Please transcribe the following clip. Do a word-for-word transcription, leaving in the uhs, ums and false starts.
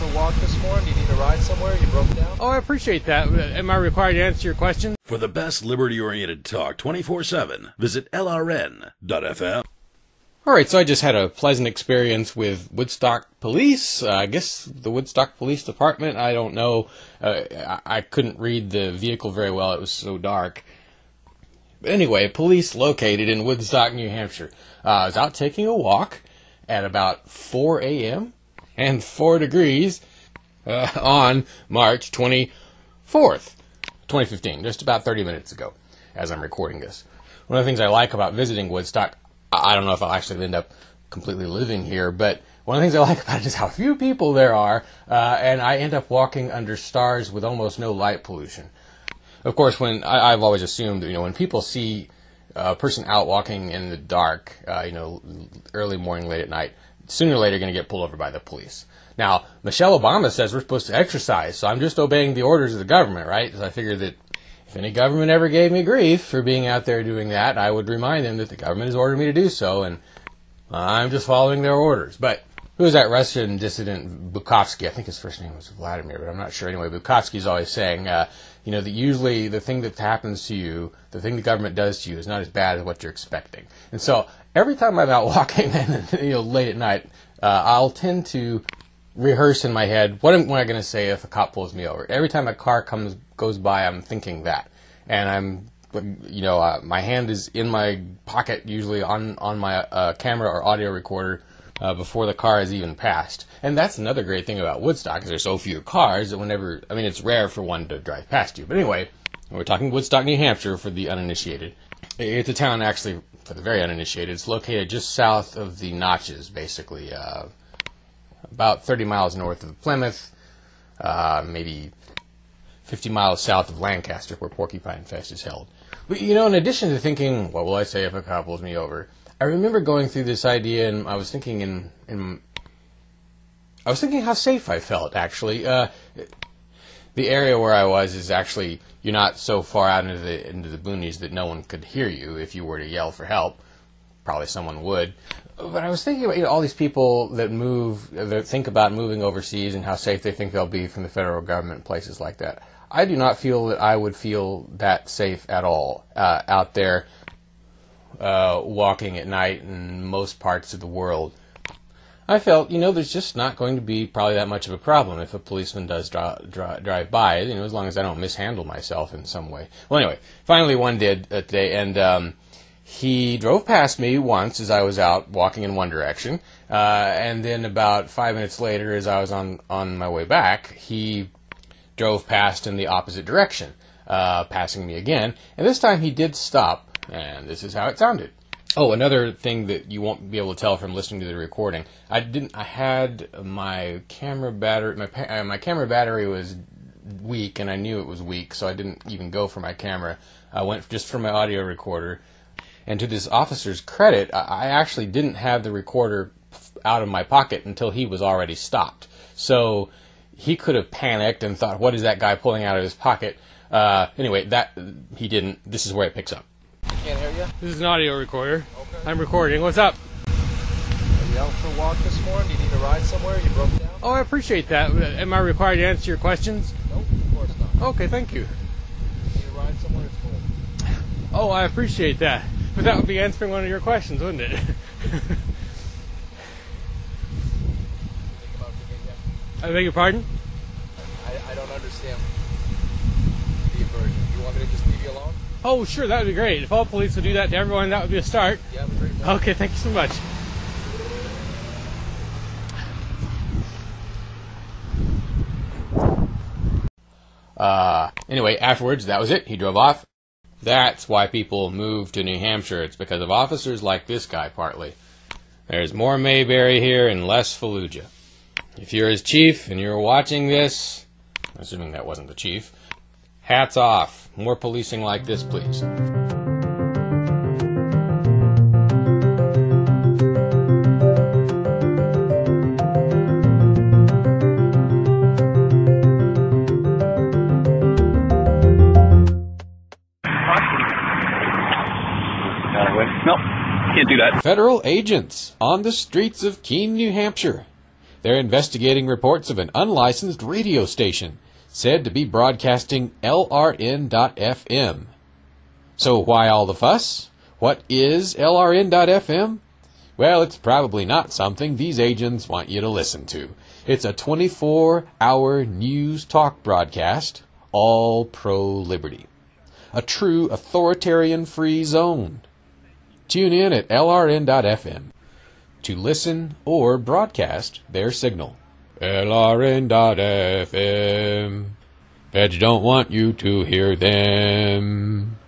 for a walk this morning? Do you need a ride somewhere? You broke down? Oh, I appreciate that. Am I required to answer your question? For the best liberty-oriented talk twenty-four seven, visit L R N dot F M. All right, so I just had a pleasant experience with Woodstock Police. Uh, I guess the Woodstock Police Department, I don't know. Uh, I-, I couldn't read the vehicle very well. It was so dark. But anyway, police located in Woodstock, New Hampshire. Uh, I was out taking a walk at about four a m and four degrees uh, on March twenty-fourth, twenty fifteen, just about thirty minutes ago as I'm recording this. One of the things I like about visiting Woodstock, I don't know if I'll actually end up completely living here, but one of the things I like about it is how few people there are, uh, and I end up walking under stars with almost no light pollution. Of course, when I, I've always assumed that, you know, when people see a person out walking in the dark, uh, you know, early morning, late at night, sooner or later going to get pulled over by the police. Now, Michelle Obama says we're supposed to exercise, so I'm just obeying the orders of the government, right? Because I figured that if any government ever gave me grief for being out there doing that, I would remind them that the government has ordered me to do so, and I'm just following their orders. But who is that Russian dissident Bukovsky? I think his first name was Vladimir, but I'm not sure. Anyway, Bukovsky's always saying, uh, you know, that usually the thing that happens to you, the thing the government does to you, is not as bad as what you're expecting. And so every time I'm out walking, you know, late at night, uh, I'll tend to rehearse in my head, what am I going to say if a cop pulls me over? Every time a car comes goes by, I'm thinking that, and I'm, you know, uh, my hand is in my pocket usually on on my uh, camera or audio recorder. Uh, before the car has even passed. And that's another great thing about Woodstock, is there's so few cars that whenever, I mean, it's rare for one to drive past you. But anyway, we're talking Woodstock, New Hampshire for the uninitiated. It's a town, actually, for the very uninitiated. It's located just south of the Notches, basically, uh, about thirty miles north of Plymouth, uh, maybe fifty miles south of Lancaster, where Porcupine Fest is held. But, you know, in addition to thinking, what will I say if a cop pulls me over? I remember going through this idea, and I was thinking in, in I was thinking how safe I felt, actually. Uh, the area where I was is actually, you're not so far out into the, into the boonies that no one could hear you if you were to yell for help. Probably someone would. But I was thinking about, you know, all these people that move, that think about moving overseas and how safe they think they'll be from the federal government and places like that. I do not feel that I would feel that safe at all uh, out there. Uh, walking at night in most parts of the world. I felt, you know, there's just not going to be probably that much of a problem if a policeman does draw, draw, drive by, you know, as long as I don't mishandle myself in some way. Well, anyway, finally one did uh, today, and um, he drove past me once as I was out walking in one direction, uh, and then about five minutes later, as I was on, on my way back, he drove past in the opposite direction, uh, passing me again, and this time he did stop. And this is how it sounded. Oh, another thing that you won't be able to tell from listening to the recording. I didn't. I had my camera battery. My uh, my camera battery was weak, and I knew it was weak, so I didn't even go for my camera. I went just for my audio recorder. And to this officer's credit, I actually didn't have the recorder out of my pocket until he was already stopped. So he could have panicked and thought, "What is that guy pulling out of his pocket?" Uh, anyway, that he didn't. This is where it picks up. Can't hear you. This is an audio recorder. Okay. I'm recording. What's up? Are you out for a walk this morning? Do you need a ride somewhere? You broke down? Oh, I appreciate that. Am I required to answer your questions? Nope, of course not. Okay, thank you. Need a ride somewhere? It's cold. Oh, I appreciate that. But that would be answering one of your questions, wouldn't it? I beg your pardon? I, I don't understand the aversion. You want me to just leave you alone? Oh, sure, that would be great. If all police would do that to everyone, that would be a start. Yeah, have a great time. Okay, thank you so much. Uh, anyway, afterwards, that was it. He drove off. That's why people move to New Hampshire. It's because of officers like this guy, partly. There's more Mayberry here and less Fallujah. If you're his chief and you're watching this, assuming that wasn't the chief, hats off. More policing like this, please. No, can't do that. Federal agents on the streets of Keene, New Hampshire. They're investigating reports of an unlicensed radio station said to be broadcasting L R N dot F M. So why all the fuss? What is L R N dot F M? Well, it's probably not something these agents want you to listen to. It's a twenty-four hour news talk broadcast, all pro-liberty. A true authoritarian-free zone. Tune in at L R N dot F M to listen or broadcast their signal. L R N dot F M. Feds don't want you to hear them.